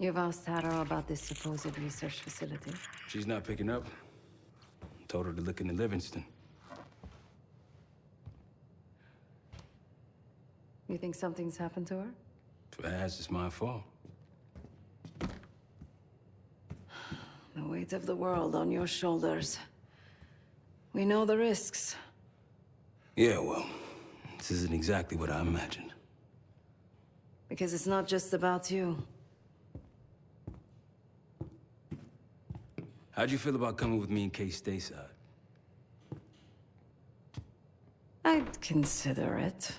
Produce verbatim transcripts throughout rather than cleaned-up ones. You've asked Tara about this supposed research facility? She's not picking up. Told her to look into Livingston. You think something's happened to her? If it has, it's my fault. The weight of the world on your shoulders. We know the risks. Yeah, well, this isn't exactly what I imagined. Because it's not just about you. How'd you feel about coming with me in Case Stayside? I'd consider it.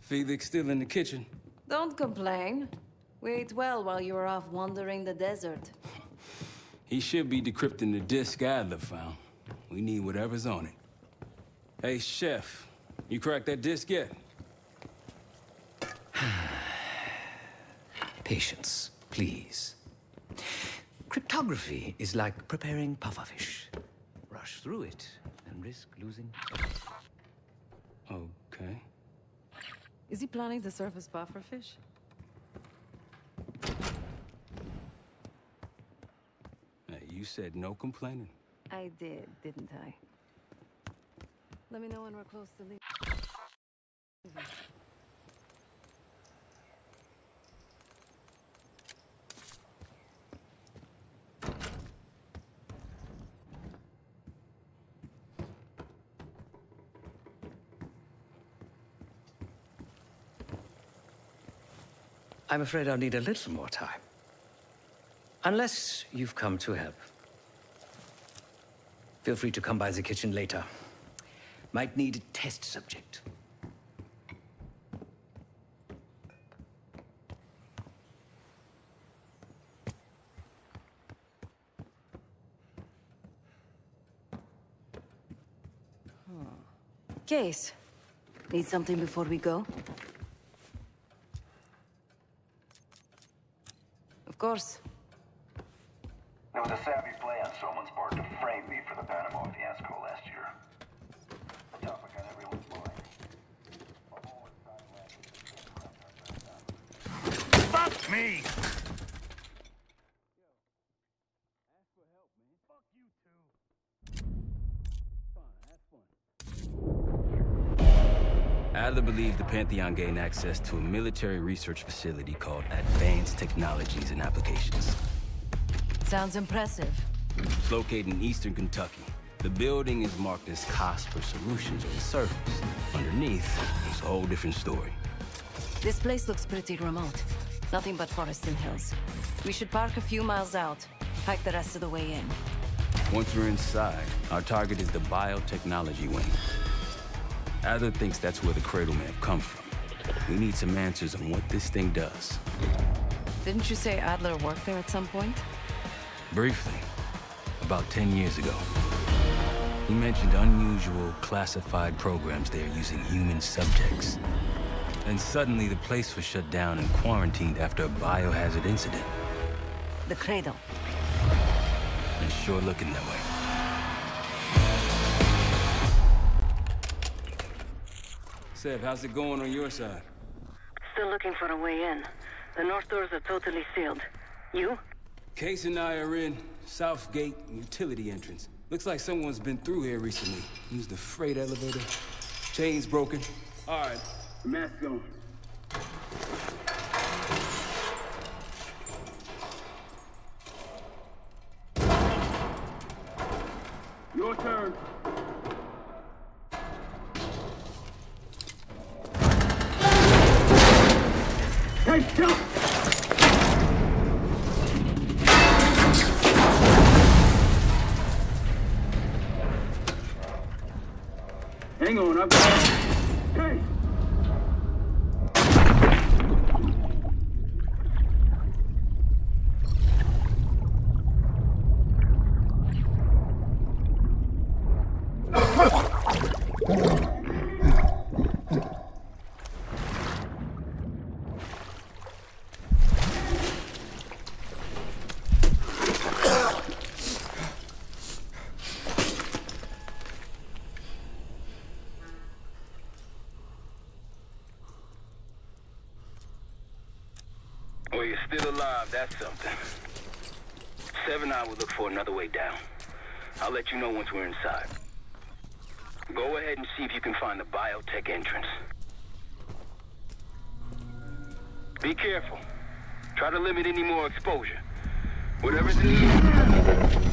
Felix still in the kitchen. Don't complain. We ate well while you were off wandering the desert. He should be decrypting the disc Adler found. We need whatever's on it. Hey, Chef, you cracked that disc yet? Patience, please. Cryptography is like preparing pufferfish. Rush through it and risk losing. Okay. Is he planning to surface pufferfish? Hey, you said no complaining. I did, didn't I? Let me know when we're close to leaving. I'm afraid I'll need a little more time. Unless you've come to help. Feel free to come by the kitchen later. Might need a test subject. Hmm. Case, need something before we go? Of course. It was a savvy play on someone's part to frame me for the Panama fiasco last year. The topic on everyone's mind. Fuck me! Adler believed the Pantheon gained access to a military research facility called Advanced Technologies and Applications. Sounds impressive. It's located in eastern Kentucky. The building is marked as Casper Solutions on the surface. Underneath, it's a whole different story. This place looks pretty remote. Nothing but forests and hills. We should park a few miles out, hike the rest of the way in. Once we're inside, our target is the biotechnology wing. Adler thinks that's where the Cradle may have come from. We need some answers on what this thing does. Didn't you say Adler worked there at some point? Briefly, about ten years ago. He mentioned unusual classified programs there using human subjects. And suddenly the place was shut down and quarantined after a biohazard incident. The Cradle. It's sure looking that way. Seb, how's it going on your side? Still looking for a way in. The north doors are totally sealed. You? Case and I are in South Gate utility entrance. Looks like someone's been through here recently. Used the freight elevator. Chain's broken. All right, mask on. Your turn. Hey, jump! Hang on, I've got... Hey! you're still alive, that's something. Seven and I will look for another way down. I'll let you know once we're inside. Go ahead and see if you can find the biotech entrance. Be careful. Try to limit any more exposure. Whatever's in the...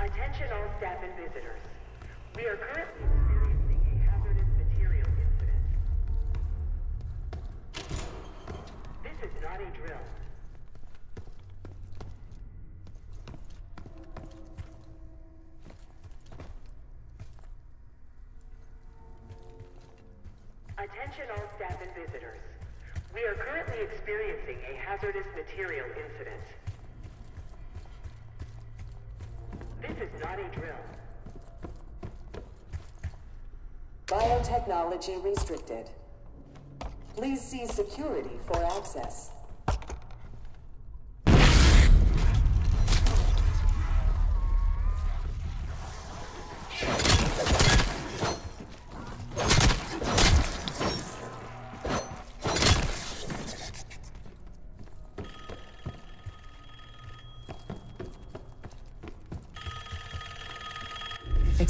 Attention all staff and visitors. We are currently experiencing a hazardous material incident. This is not a drill. Attention all staff and visitors. We are currently experiencing a hazardous material incident. This is not a drill. Biotechnology restricted. Please see security for access.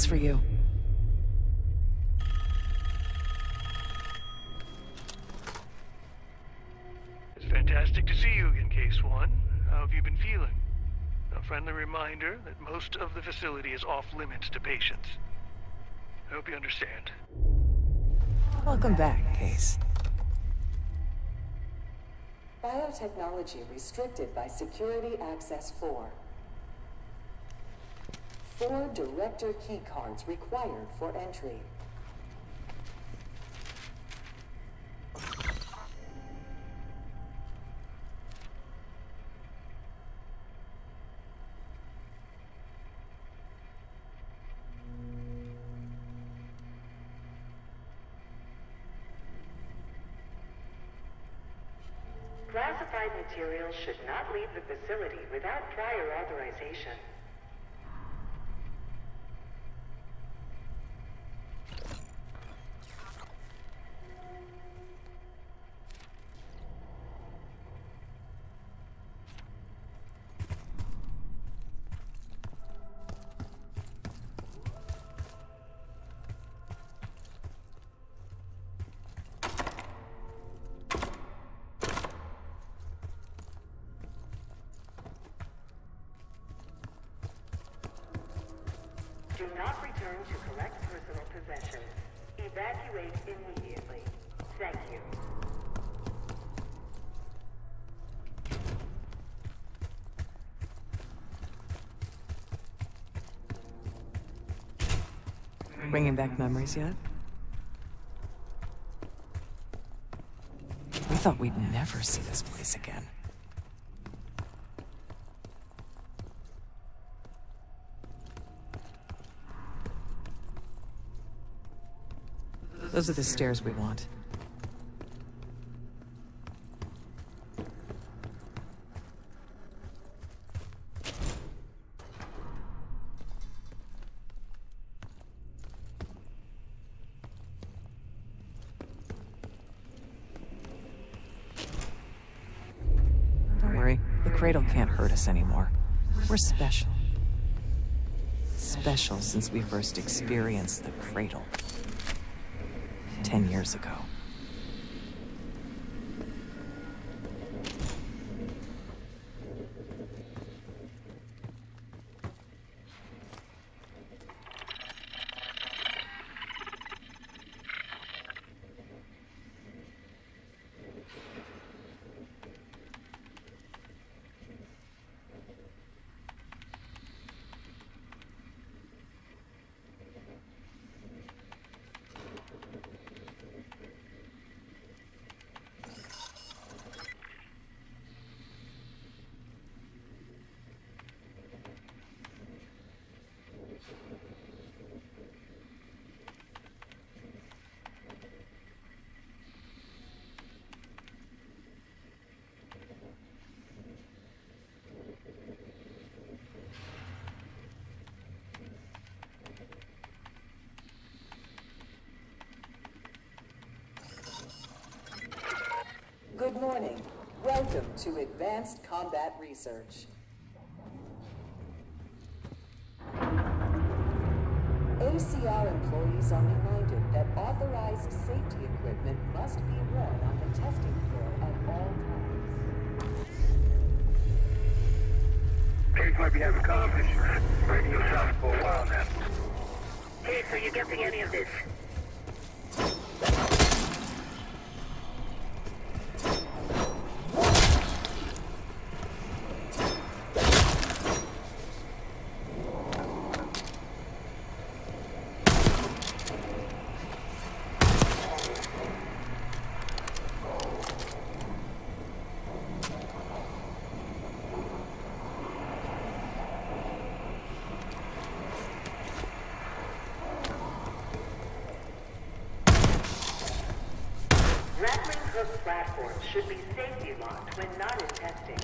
For you. It's fantastic to see you again, Case One. How have you been feeling? A friendly reminder that most of the facility is off limits to patients. I hope you understand. Welcome back, Case. Biotechnology restricted by Security Access four. Four director key cards required for entry. Classified materials should not leave the facility without prior authorization. Do not return to collect personal possessions. Evacuate immediately. Thank you. Bringing back memories yet? We thought we'd never see this place again. Those are the stairs we want. Cradle can't hurt us anymore. We're special. Special since we first experienced the Cradle. Ten years ago. Good morning. Welcome to Advanced Combat Research. A C R employees are reminded that authorized safety equipment must be worn on the testing floor at all times. Case might be having comms issues. Radio shot for a while now. Case, are you getting any of this? Should be safety locked when not in testing.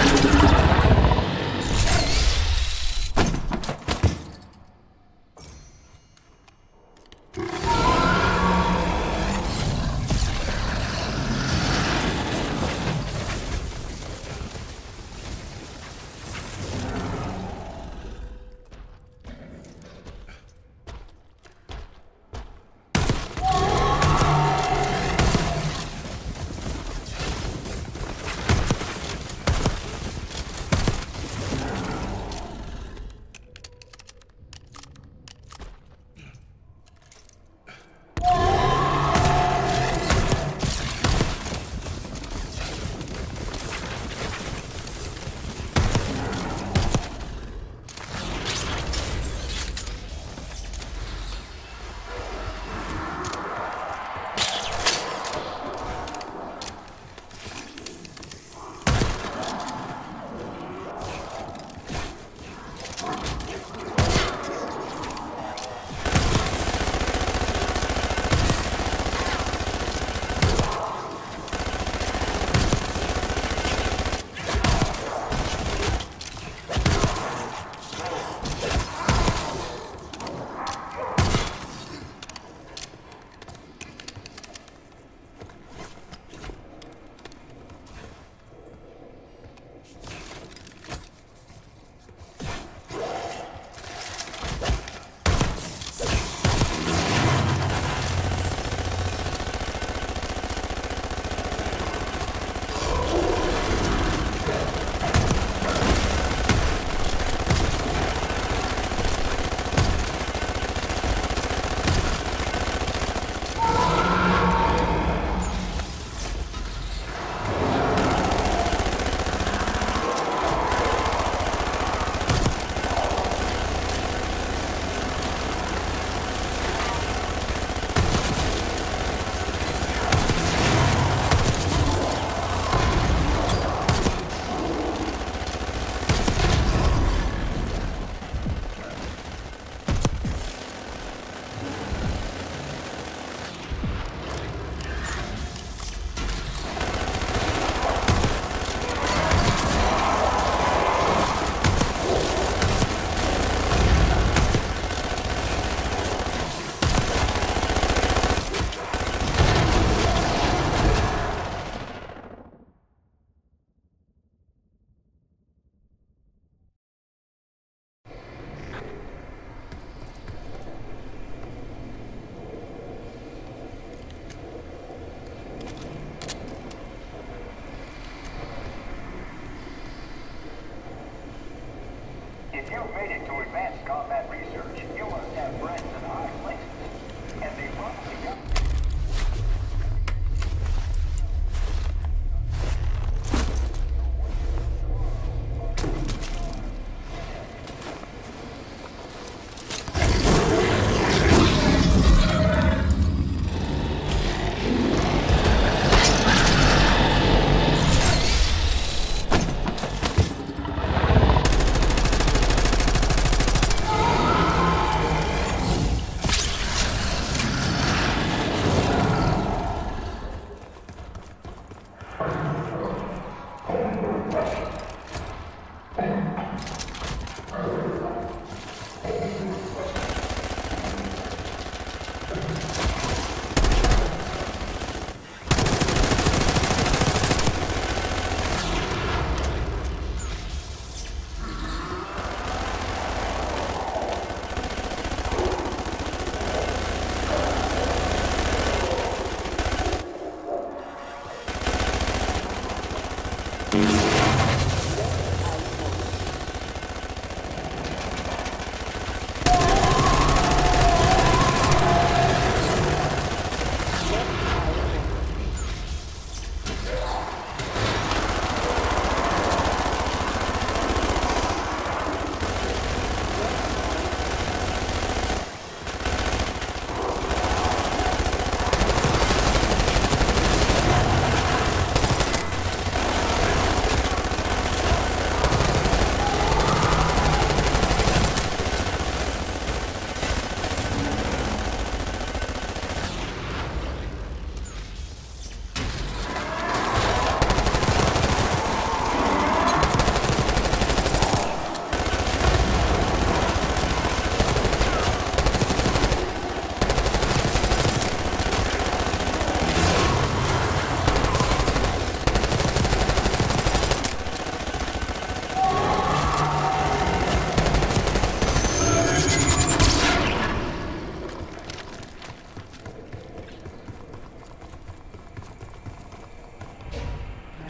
Let's go.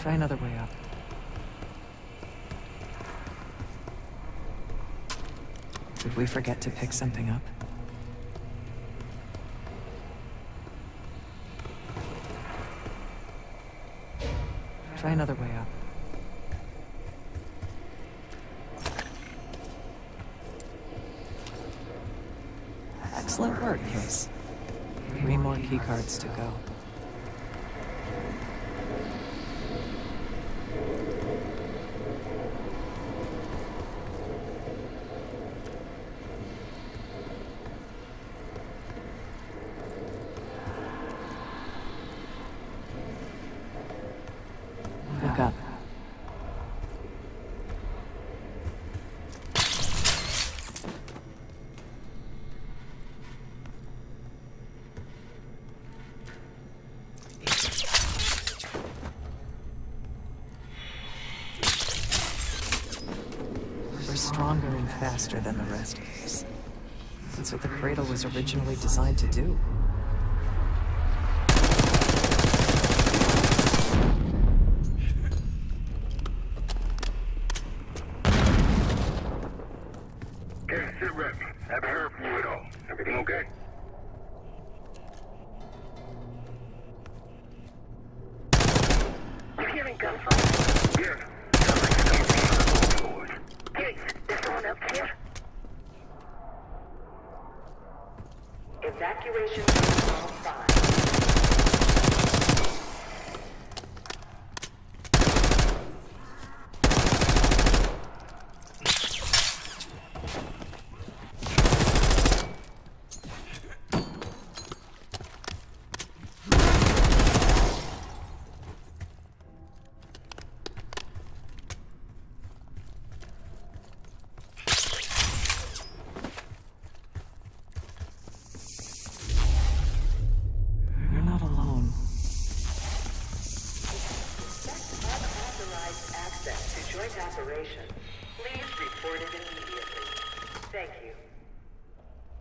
Try another way up. Did we forget to pick something up? Try another way up. Excellent work, Case. Three more keycards to go. Stronger and faster than the rest of us. That's what the Cradle was originally designed to do. Case, sit rep. Haven't heard from you at all. Everything okay? You're hearing gunfire? Yeah. Evacuation all five. Operation. Please report it immediately. Thank you.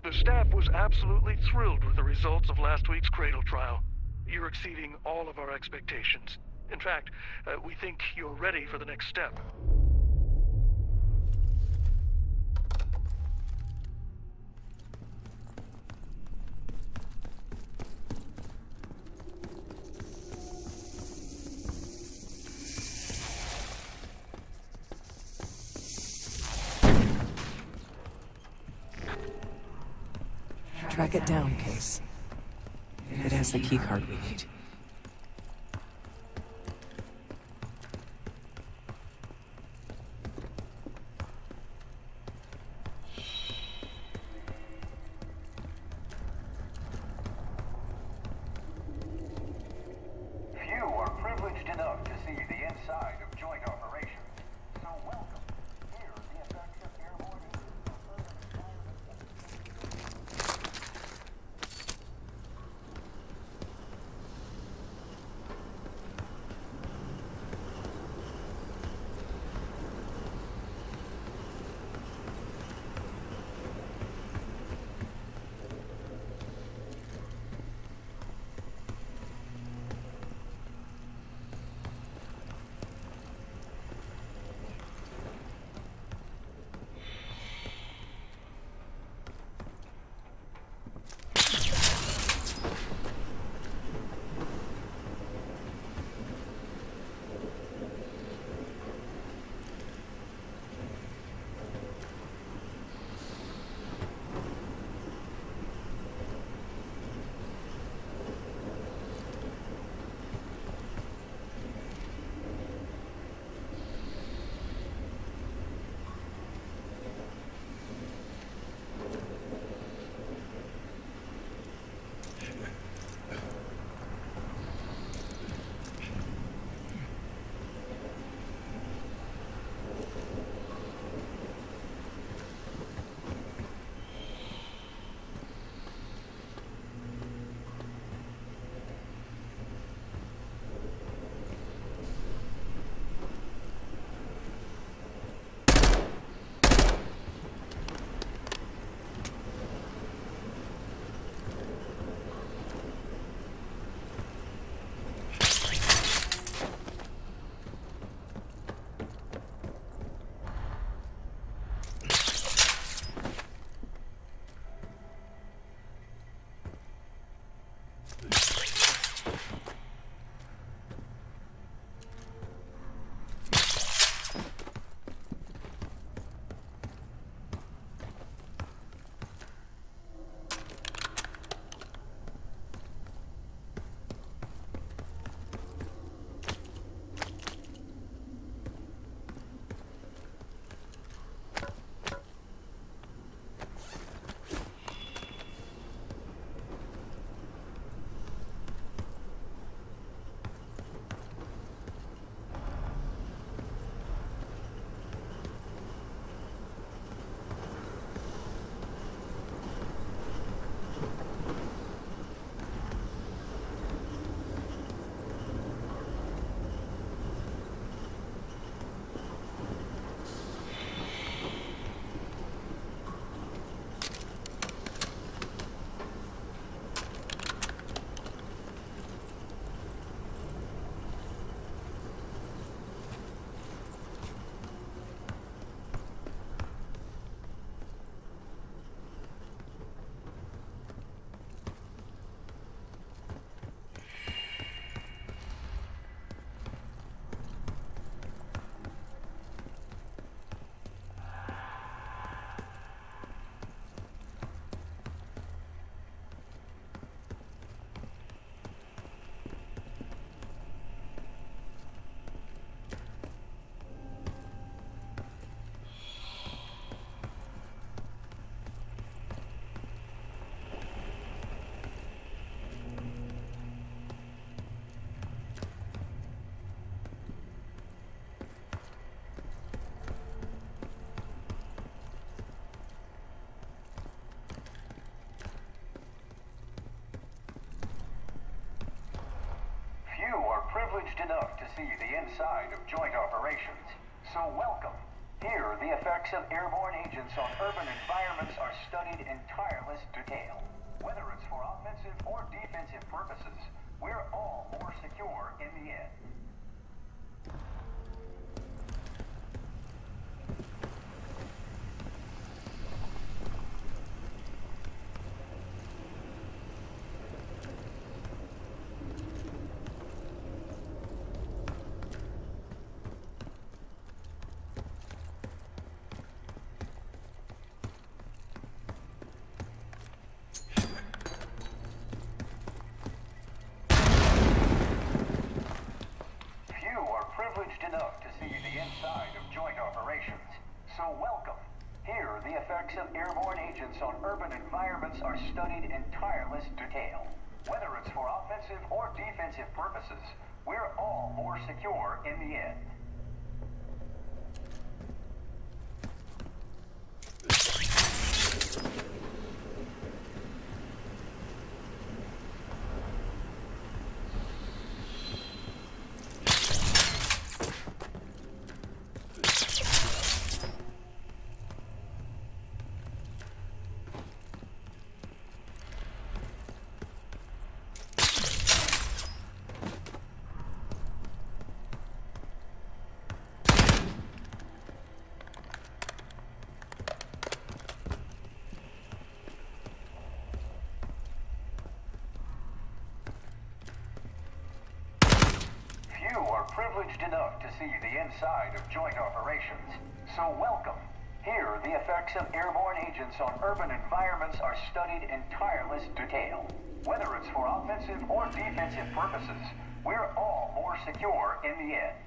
The staff was absolutely thrilled with the results of last week's Cradle trial. You're exceeding all of our expectations. In fact, uh, we think you're ready for the next step. Track it down, Case. It has the keycard we need. see the inside of joint operations. So welcome. Here, the effects of airborne agents on urban environments are studied in tireless detail. Whether it's for offensive or defensive purposes, we're all more secure in the end. Enough to see the inside of joint operations. So welcome. Here, the effects of airborne agents on urban environments are studied in tireless detail. Whether it's for offensive or defensive purposes, we're all more secure in the end.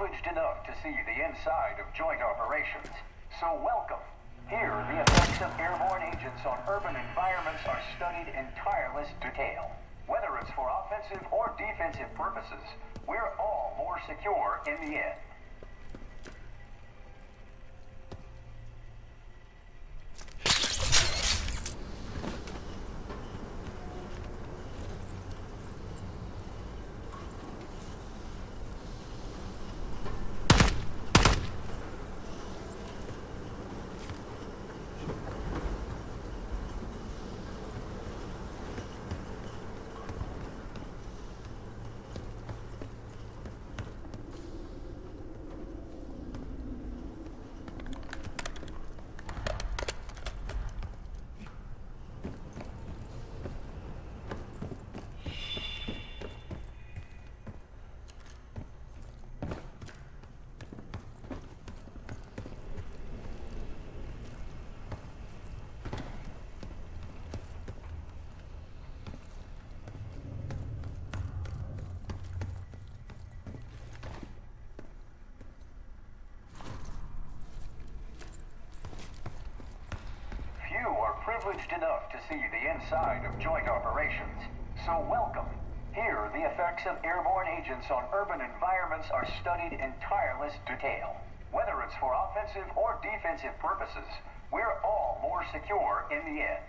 privileged enough to see the inside of joint operations, so welcome. Here, the effects of airborne agents on urban environments are studied in tireless detail. Whether it's for offensive or defensive purposes, we're all more secure in the end. Privileged enough to see the inside of joint operations, so welcome. Here, the effects of airborne agents on urban environments are studied in tireless detail. Whether it's for offensive or defensive purposes, we're all more secure in the end.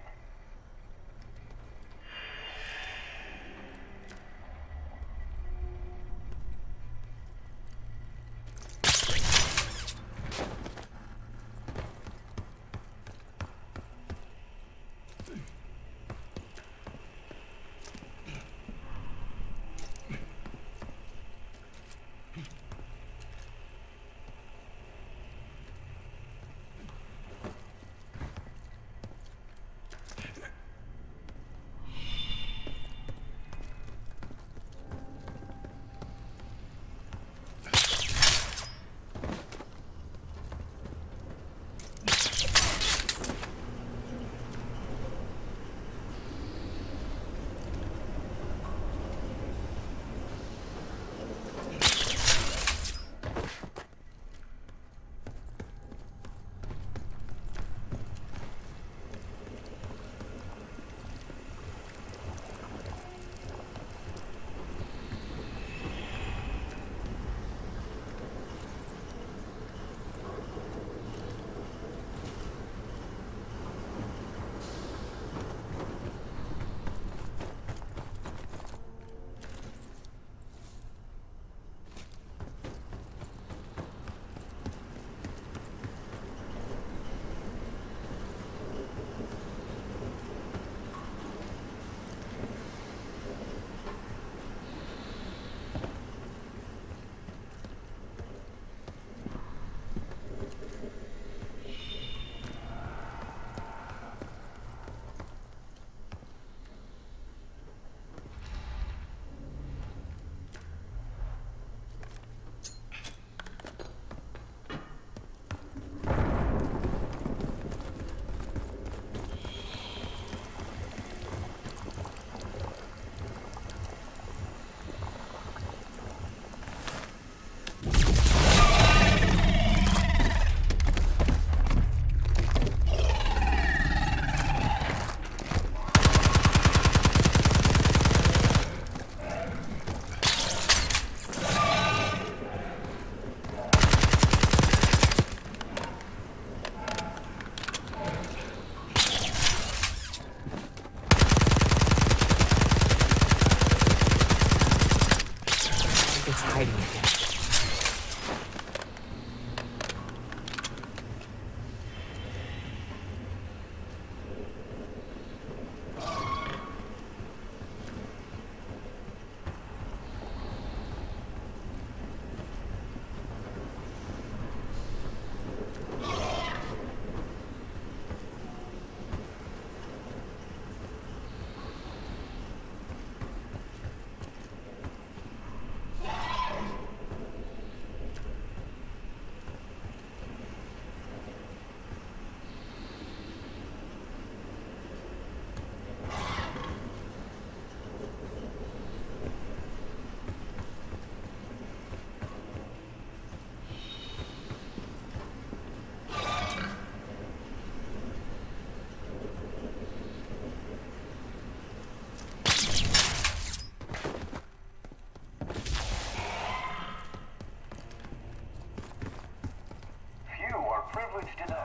privilege to know.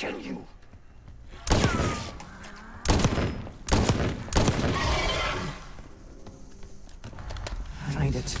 kill you. Find it.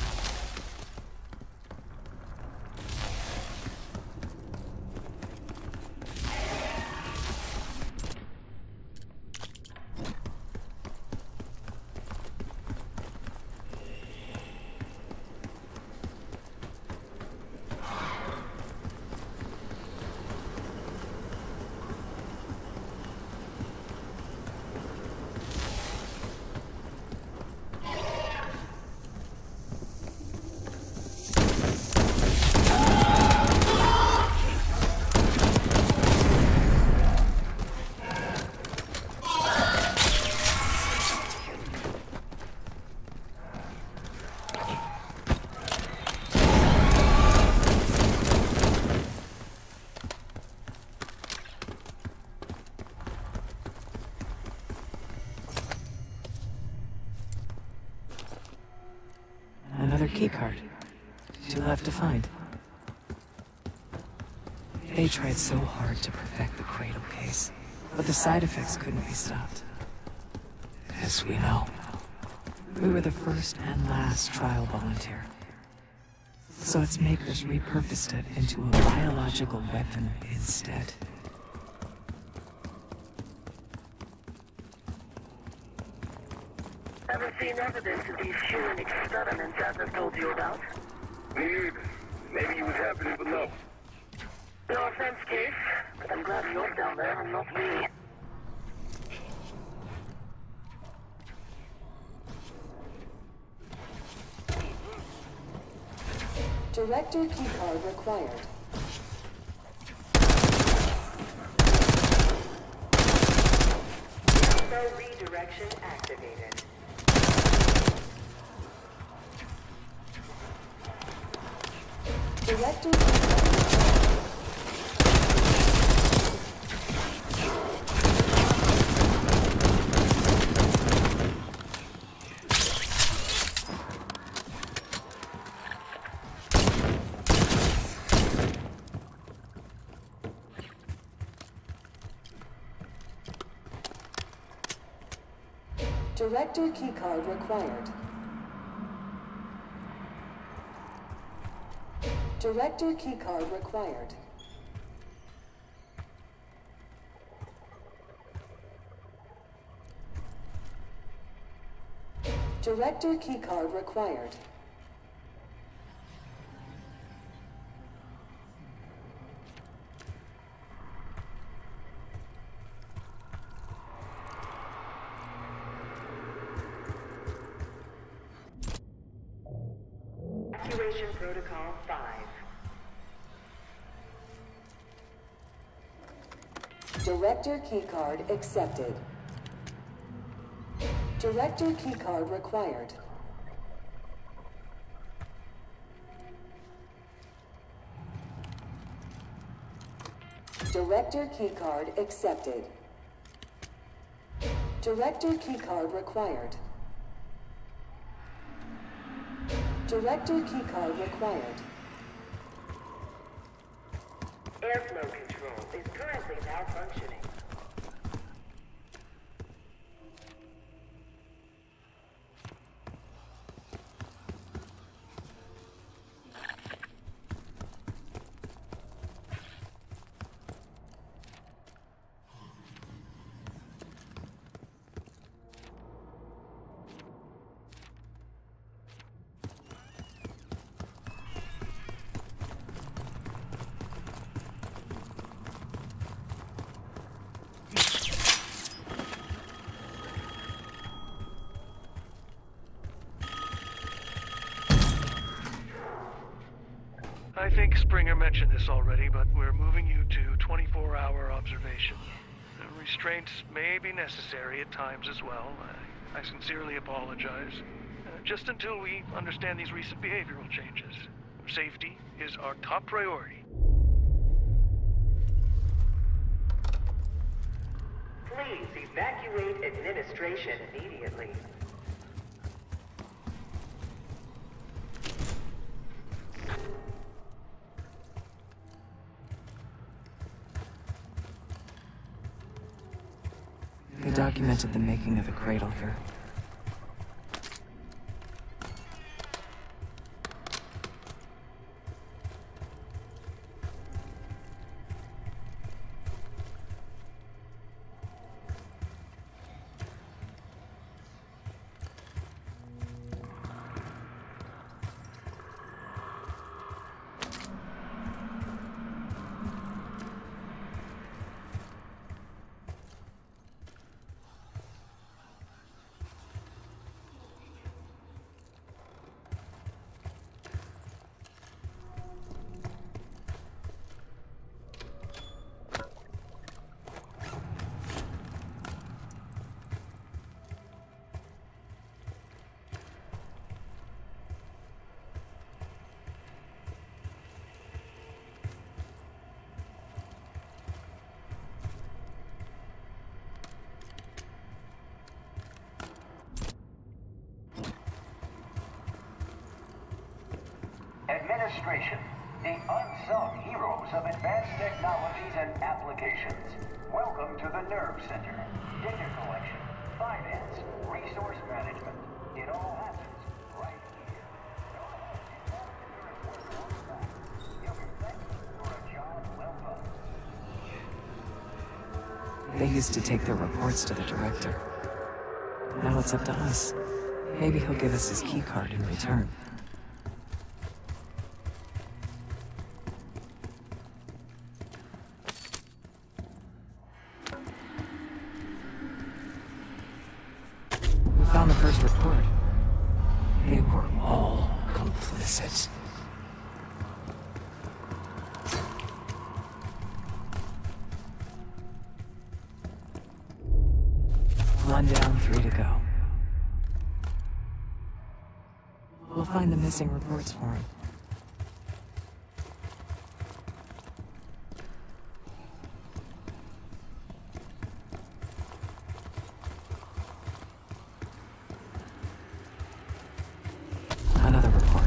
Keycard. Two left to find. They tried so hard to perfect the Cradle case, but the side effects couldn't be stopped. As we know, we were the first and last trial volunteer. So its makers repurposed it into a biological weapon instead. Seen evidence of these human experiments Adler told you about? Me neither. Maybe he was happy to know. No offense, Case, but I'm glad you're down there and not me. Director keycard required. No redirection activated. Director. Director keycard required. Director keycard required. Director keycard required. Director keycard accepted. Director keycard required. Director keycard accepted. Director keycard required. Director keycard required. Airflow control is currently malfunctioning. I think Springer mentioned this already, but we're moving you to twenty-four hour observation. Restraints may be necessary at times as well. I, I sincerely apologize. Uh, just until we understand these recent behavioral changes. Safety is our top priority. Please evacuate administration immediately. We documented the making of a cradle here. Administration, the unsung heroes of Advanced Technologies and Applications. Welcome to the Nerve Center. Data collection, finance, resource management. It all happens right here. No one is after your report outside. You'll be thankful for a job well done. They used to take their reports to the director. Now it's up to us. Maybe he'll give us his key card in return. Reports for him. Another report.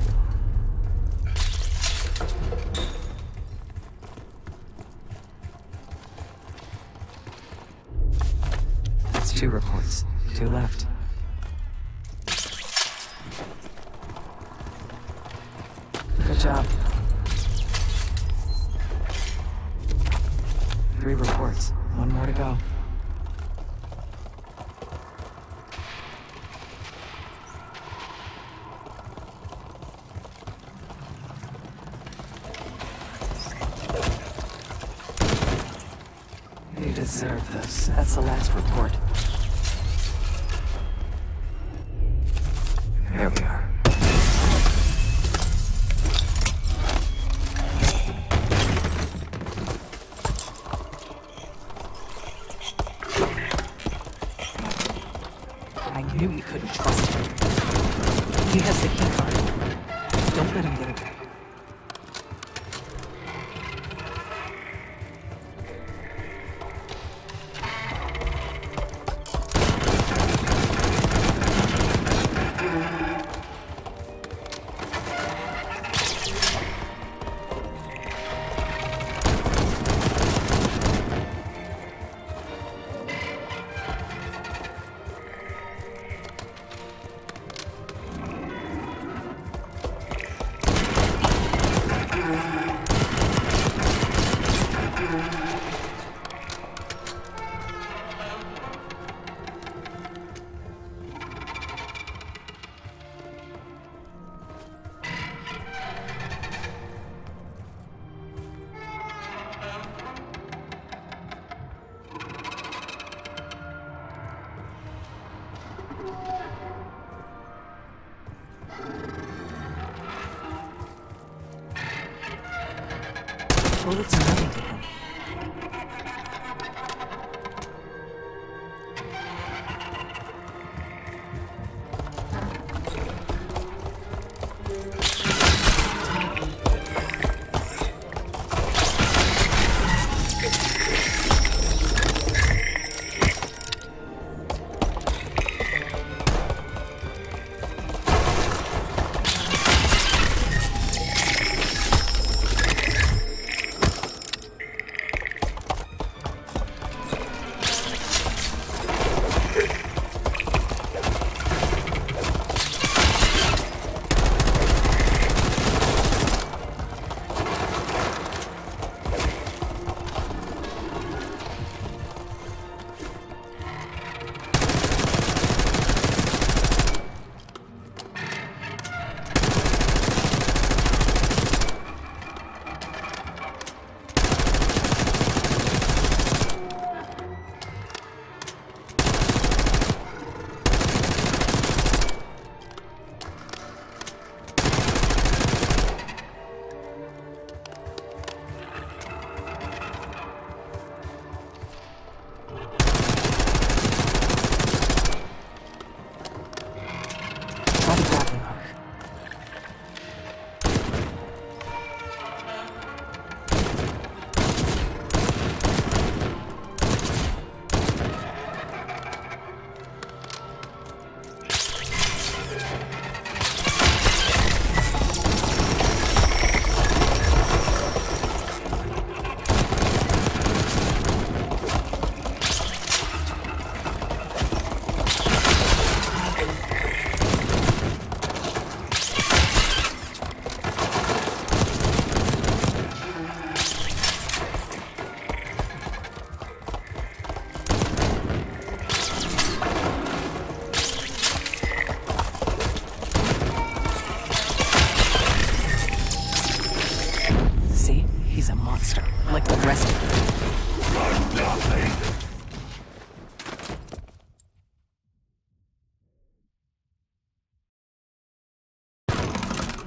That's two reports. Two left. Job. Three reports. One more to go. You deserve this. That's the last report. Here we are.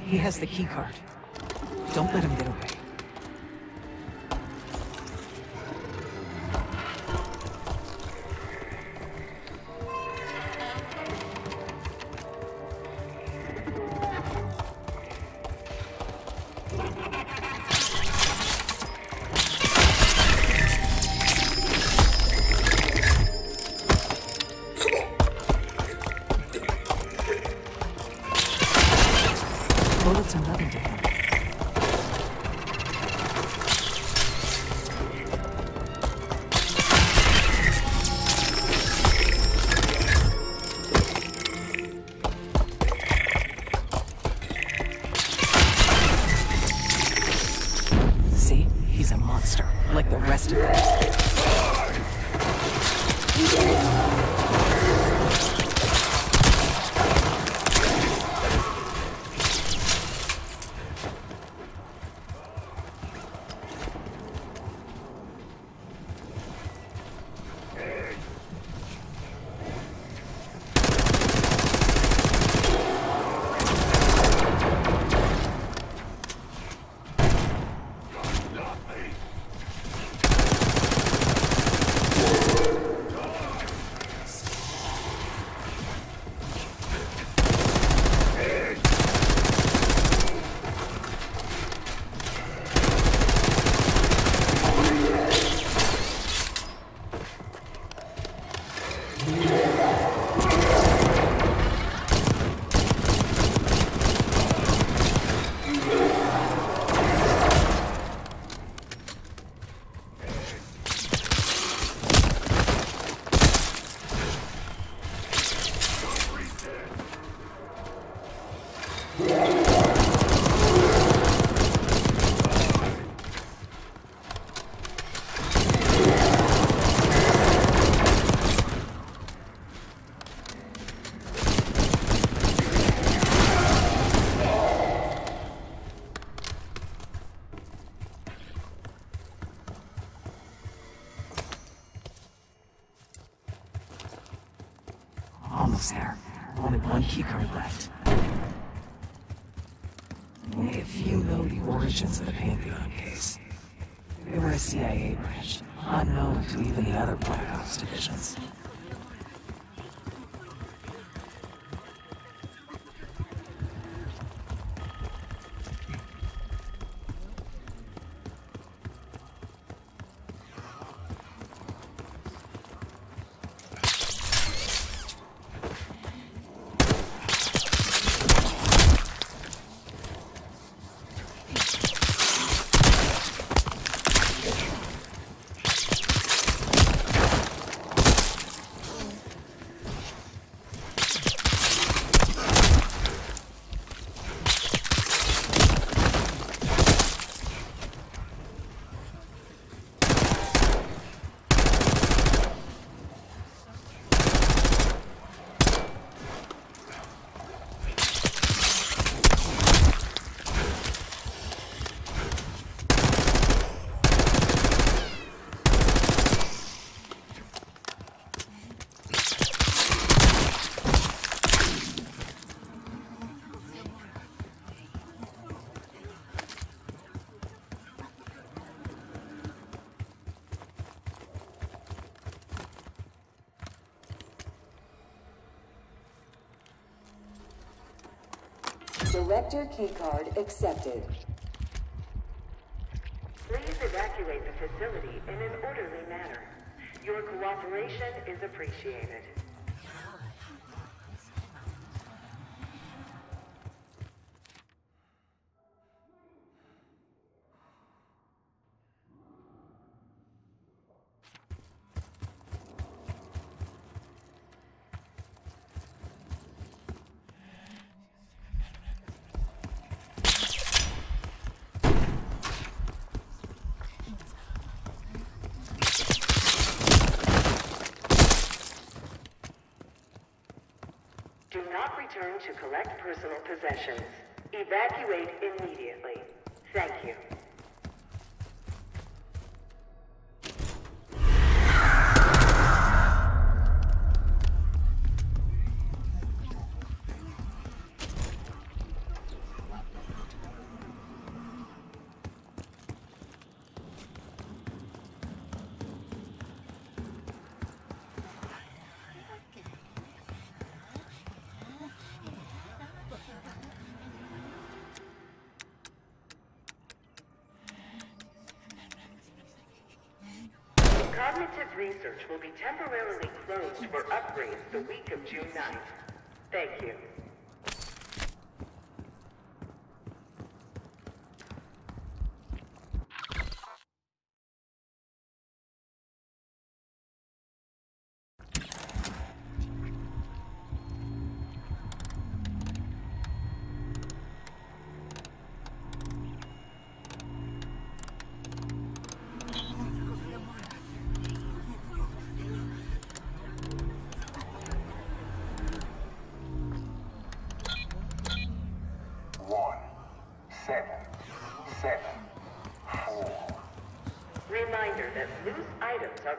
He has the keycard. Don't let him get away. Director keycard accepted. Please evacuate the facility in an orderly manner. Your cooperation is appreciated. Return to collect personal possessions. Evacuate immediately. Thank you. Cognitive Research will be temporarily closed for upgrades the week of June ninth. Thank you.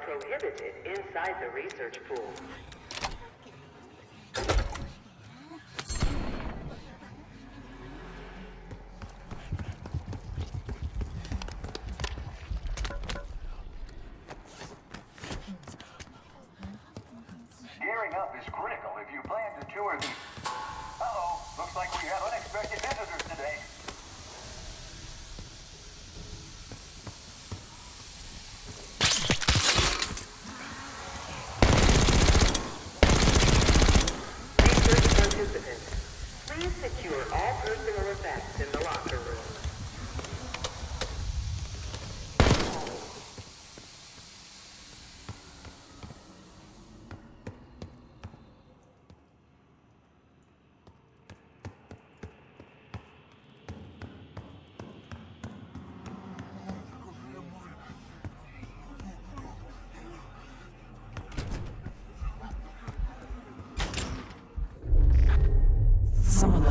Prohibited inside the research pool. Gearing up is critical if you plan to tour the... Uh-oh, looks like we have unexpected visitors today.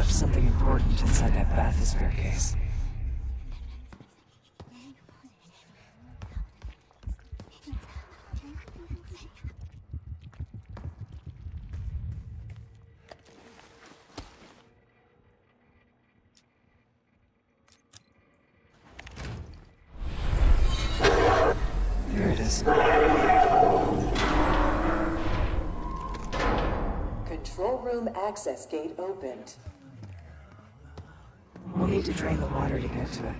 Something important inside that bath is staircase. There it is. Control room access gate opened. Need to drain the water to get to it.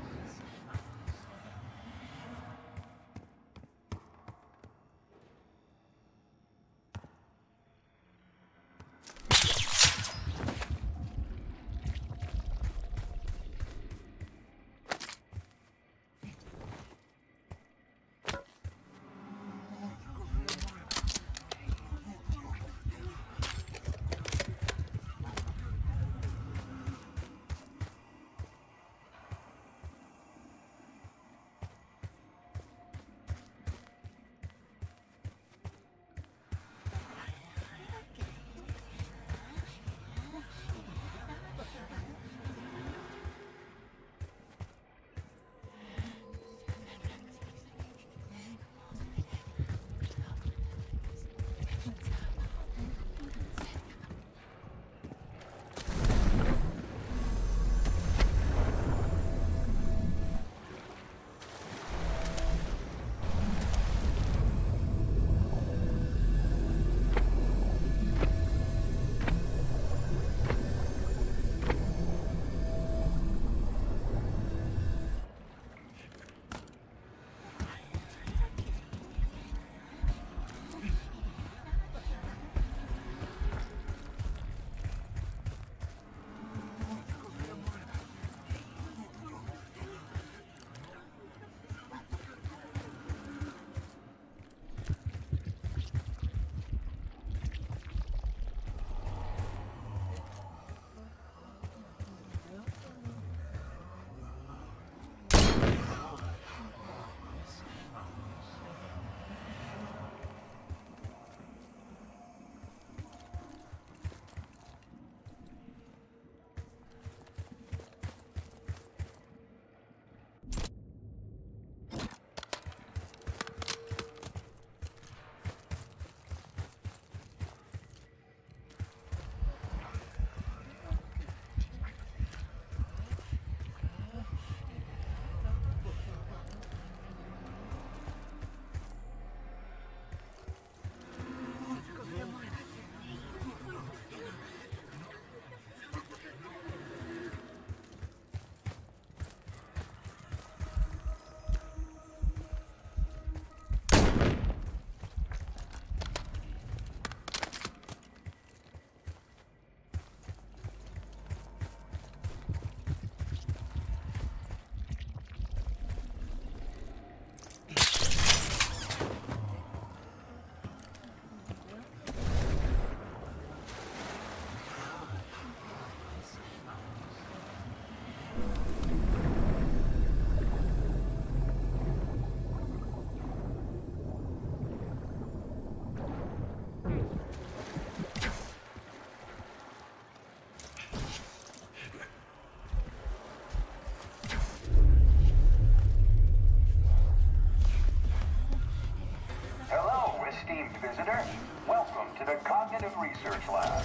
visitor, welcome to the Cognitive Research Lab.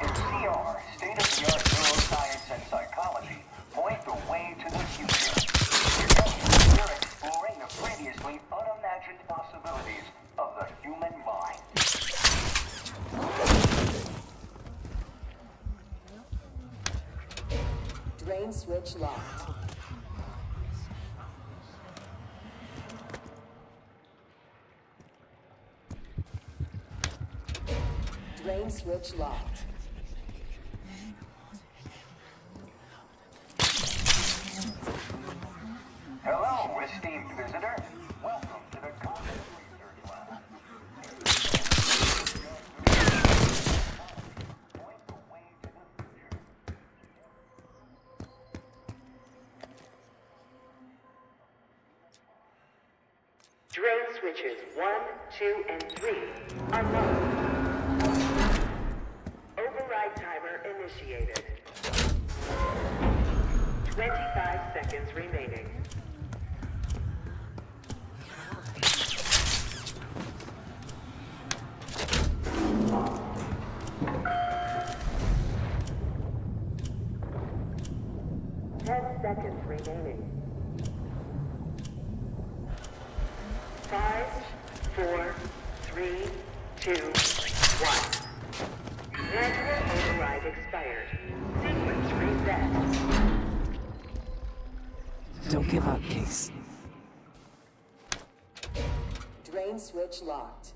In C R, state-of-the-art neuroscience and psychology point the way to the future. We're exploring the previously unimagined possibilities of the human mind. Drain switch locked. Drain switch locked. Hello, esteemed visitor. Welcome to the Cognitive Research Lab. Drone switches one, two, and three are locked. Timer initiated. Twenty-five seconds remaining. Ten seconds remaining. Five, four, three, two, one. Manual override expired. Sequence reset. Don't give up, Case. Drain switch locked.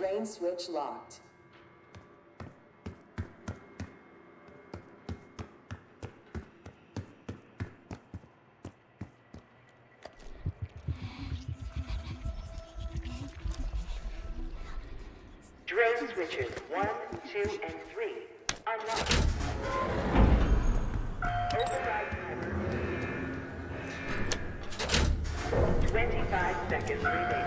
Drain switch locked. Drain switches one, two, and three unlocked. Override timer. Twenty-five seconds remaining.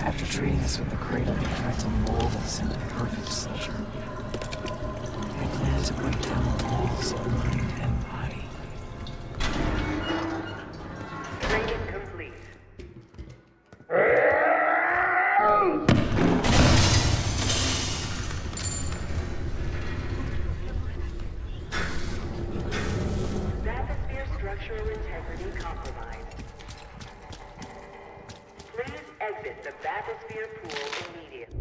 After treating us with the Cradle, they tried to mold us into the perfect soldier. They planned to break down the walls of mind and body. Training complete. Atmosphere structural integrity compromised. Exit the bathysphere pool immediately.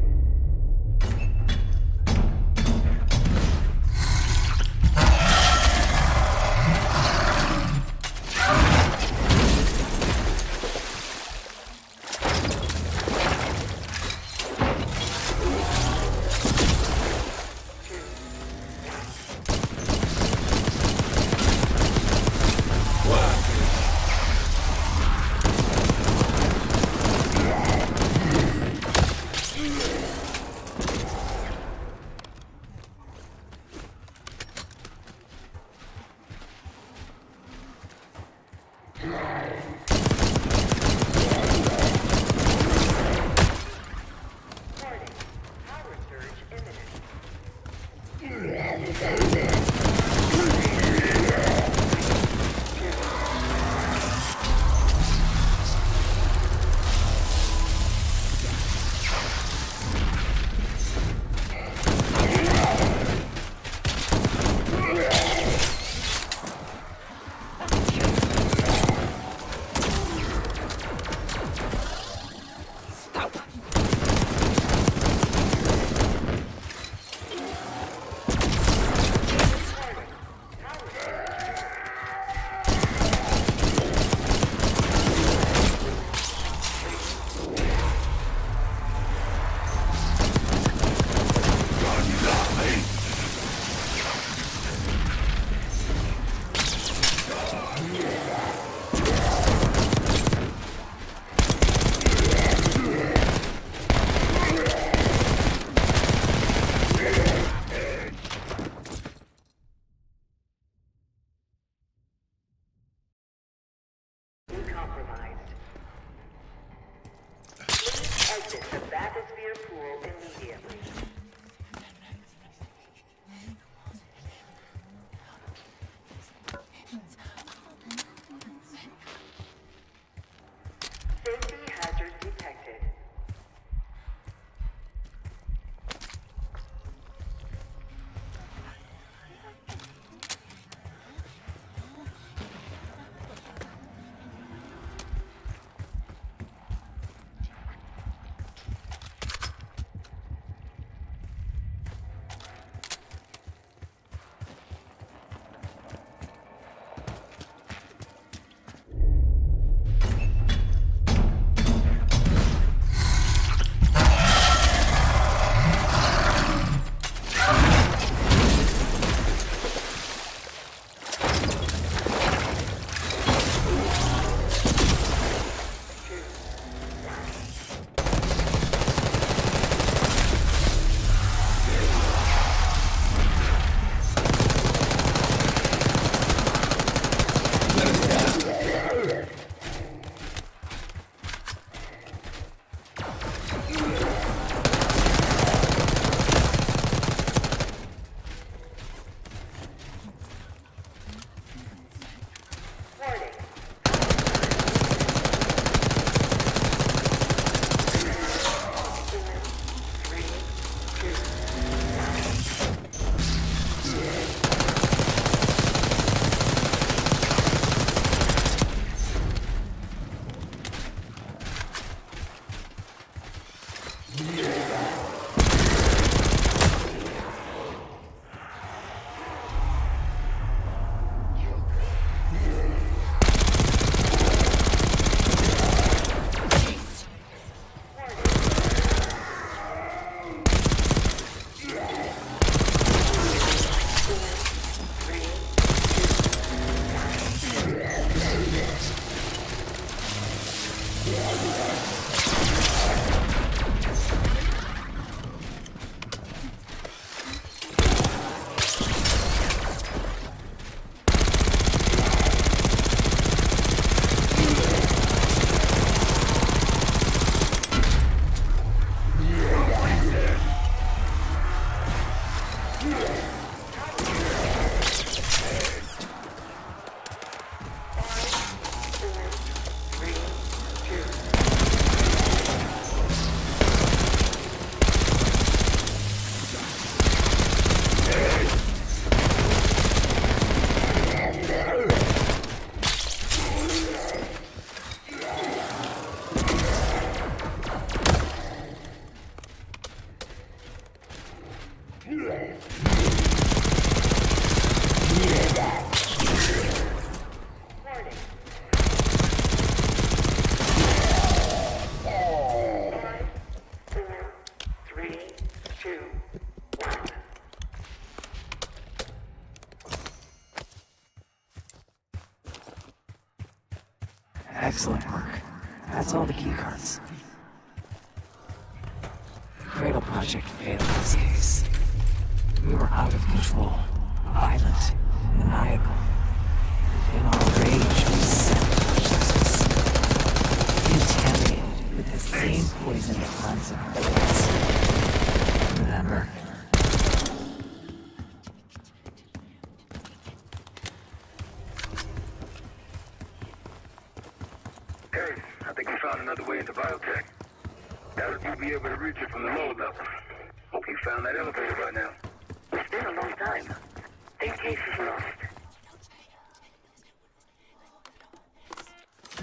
Excellent work. That's all the key cards. The Cradle project failed in this case. We were out of control, violent, maniacal. In our rage, we sabotaged ourselves. Contaminated with the same poison that runs in our veins. Remember.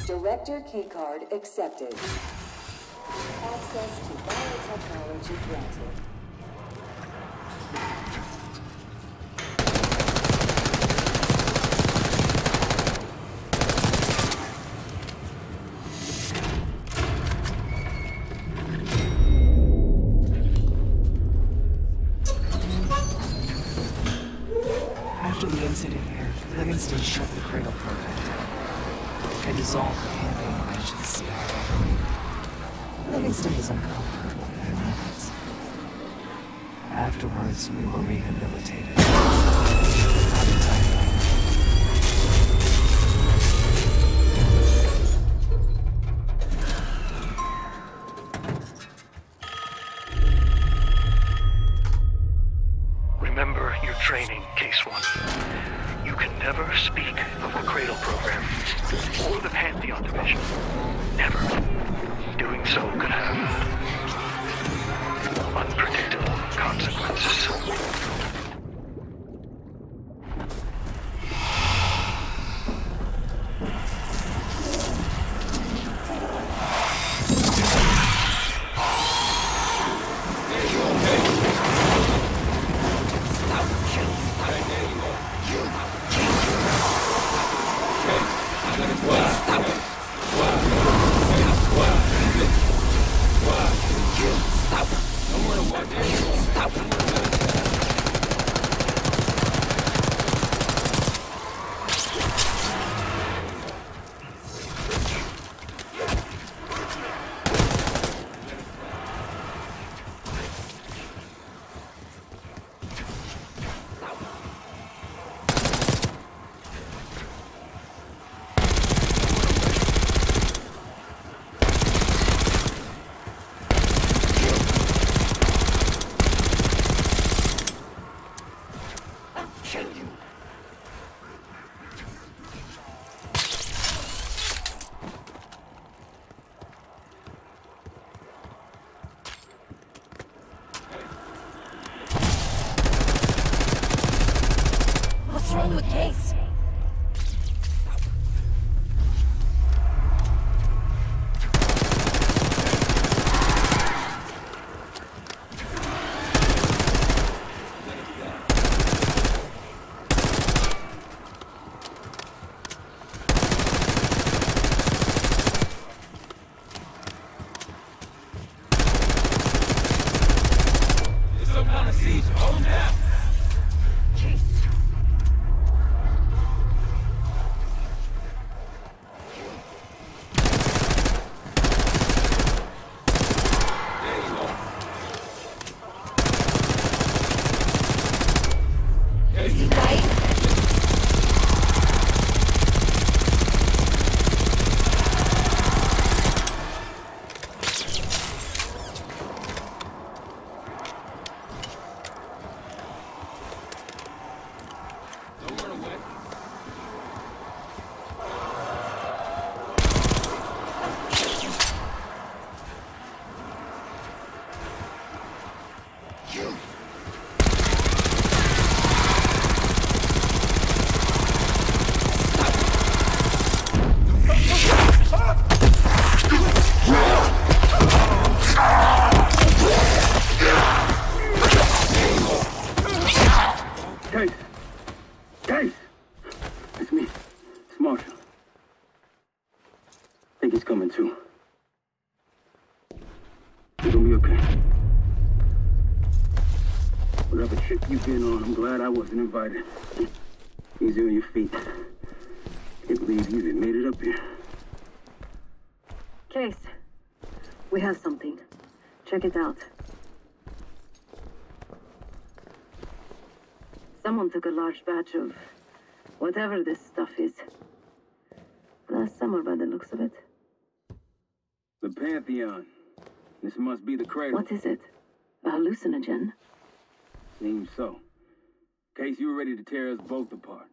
Director keycard accepted. Access to biotechnology granted. After the incident here, Livingston shut the Cradle program down and dissolved the Livingston is uncomfortable with their methods. Afterwards, we were rehabilitated. Not entirely. Remember your training, Case One. You can never speak of the Cradle program or the Pantheon division. Never. Doing so could have unpredictable consequences. Glad I wasn't invited. Easy on your feet. Can't believe you even made it up here. Case, we have something. Check it out. Someone took a large batch of whatever this stuff is. Last summer, by the looks of it. The Pantheon. This must be the Cradle. What is it? A hallucinogen? Seems so. Case, you were ready to tear us both apart.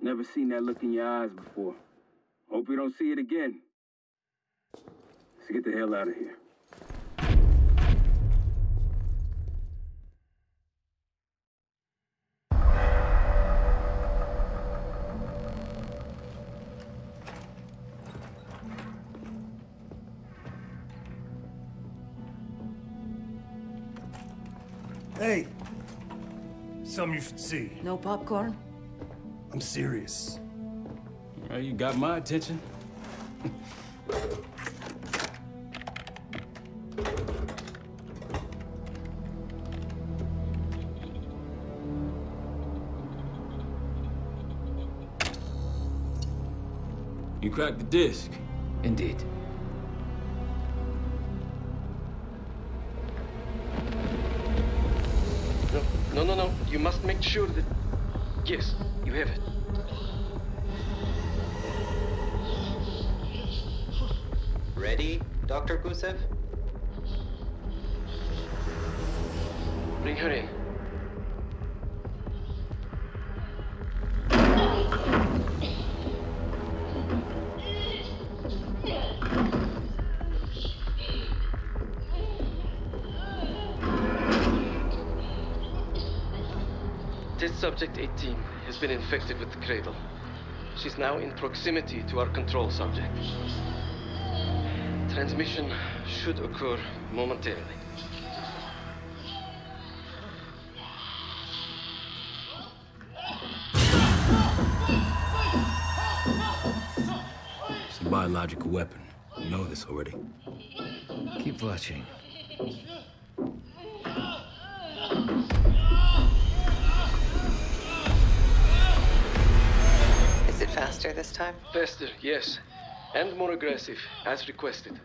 Never seen that look in your eyes before. Hope we don't see it again. Let's get the hell out of here. Hey! Something you should see. No popcorn? I'm serious. Well, you got my attention. You cracked the disc. Indeed. No, no, no, no. You must make sure that... Yes, you have it. Ready, Doctor Gusev? Bring her in. Subject eighteen has been infected with the Cradle. She's now in proximity to our control subject. Transmission should occur momentarily. It's a biological weapon. You know this already. Keep watching. Faster this time? Faster, yes. And more aggressive, as requested.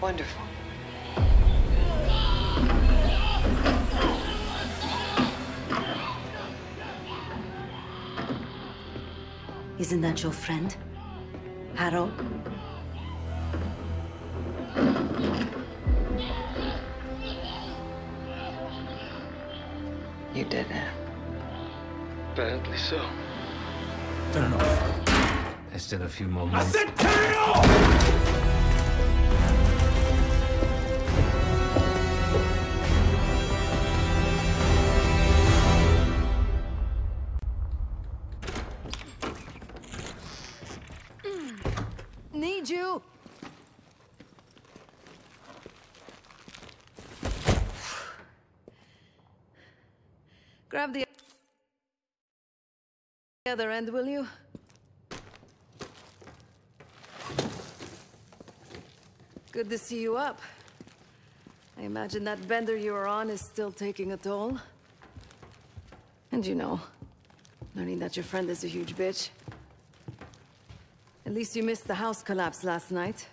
Wonderful. Isn't that your friend? Harold? You did it. Apparently so. Turn it off. There's still a few more minutes. I said turn it off! Need you! Grab the other end, will you? Good to see you up. I imagine that bender you were on is still taking a toll. And you know, learning that your friend is a huge bitch. At least you missed the house collapse last night.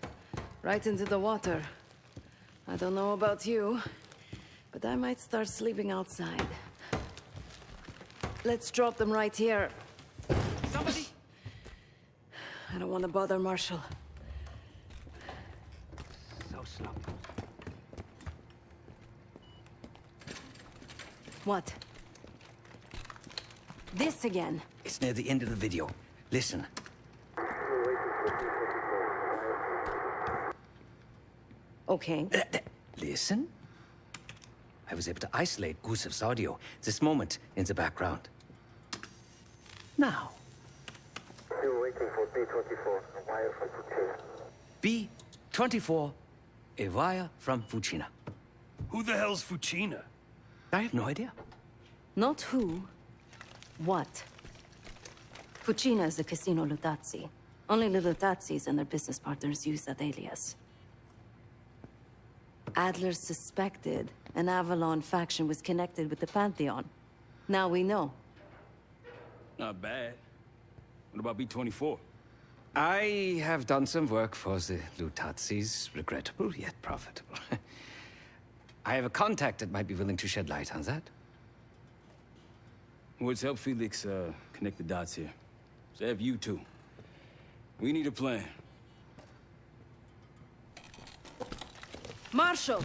Right into the water. I don't know about you, but I might start sleeping outside. Let's drop them right here. Somebody! I don't want to bother Marshall. So slow. What? This again? It's near the end of the video. Listen. Okay. Uh, uh, listen. I was able to isolate Gusev's audio, this moment in the background. Now. Still waiting for B twenty-four, a wire from Fucina. B twenty-four, a wire from Fucina. Who the hell's Fucina? I have no idea. Not who, what. Fucina is the Casino Lutazi. Only the Lutazis and their business partners use that alias. Adler suspected an Avalon faction was connected with the Pantheon. Now we know. Not bad. What about B twenty-four? I have done some work for the Lutazis, regrettable yet profitable. I have a contact that might be willing to shed light on that. Well, it's helped Felix uh, connect the dots here. So have you two. We need a plan. Marshall!